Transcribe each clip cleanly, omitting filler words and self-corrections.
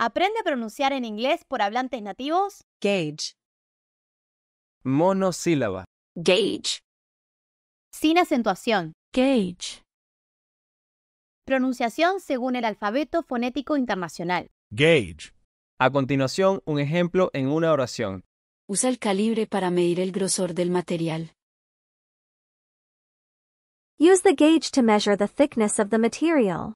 Aprende a pronunciar en inglés por hablantes nativos. Gauge. Monosílaba. Gauge. Sin acentuación. Gauge. Pronunciación según el alfabeto fonético internacional. Gauge. A continuación, un ejemplo en una oración. Usa el calibre para medir el grosor del material. Use the gauge to measure the thickness of the material.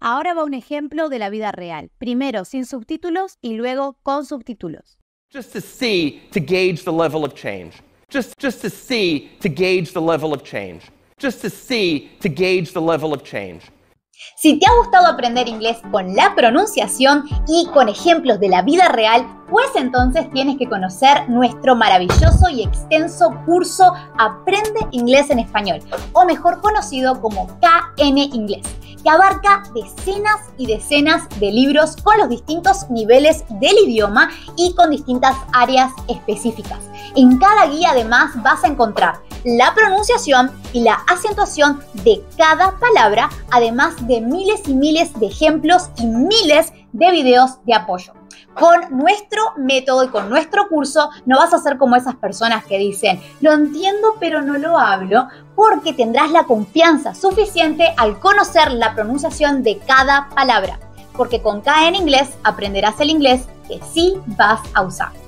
Ahora va un ejemplo de la vida real. Primero sin subtítulos y luego con subtítulos. Just to see to gauge the level of change. Just to see to gauge the level of change. Just to see to gauge the level of change. Si te ha gustado aprender inglés con la pronunciación y con ejemplos de la vida real, pues entonces tienes que conocer nuestro maravilloso y extenso curso Aprende Inglés en Español, o mejor conocido como KEN Inglés, que abarca decenas y decenas de libros con los distintos niveles del idioma y con distintas áreas específicas. En cada guía además vas a encontrar la pronunciación y la acentuación de cada palabra, además de miles y miles de ejemplos y miles de videos de apoyo. Con nuestro método y con nuestro curso no vas a ser como esas personas que dicen lo entiendo pero no lo hablo, porque tendrás la confianza suficiente al conocer la pronunciación de cada palabra, porque con KEN Inglés aprenderás el inglés que sí vas a usar.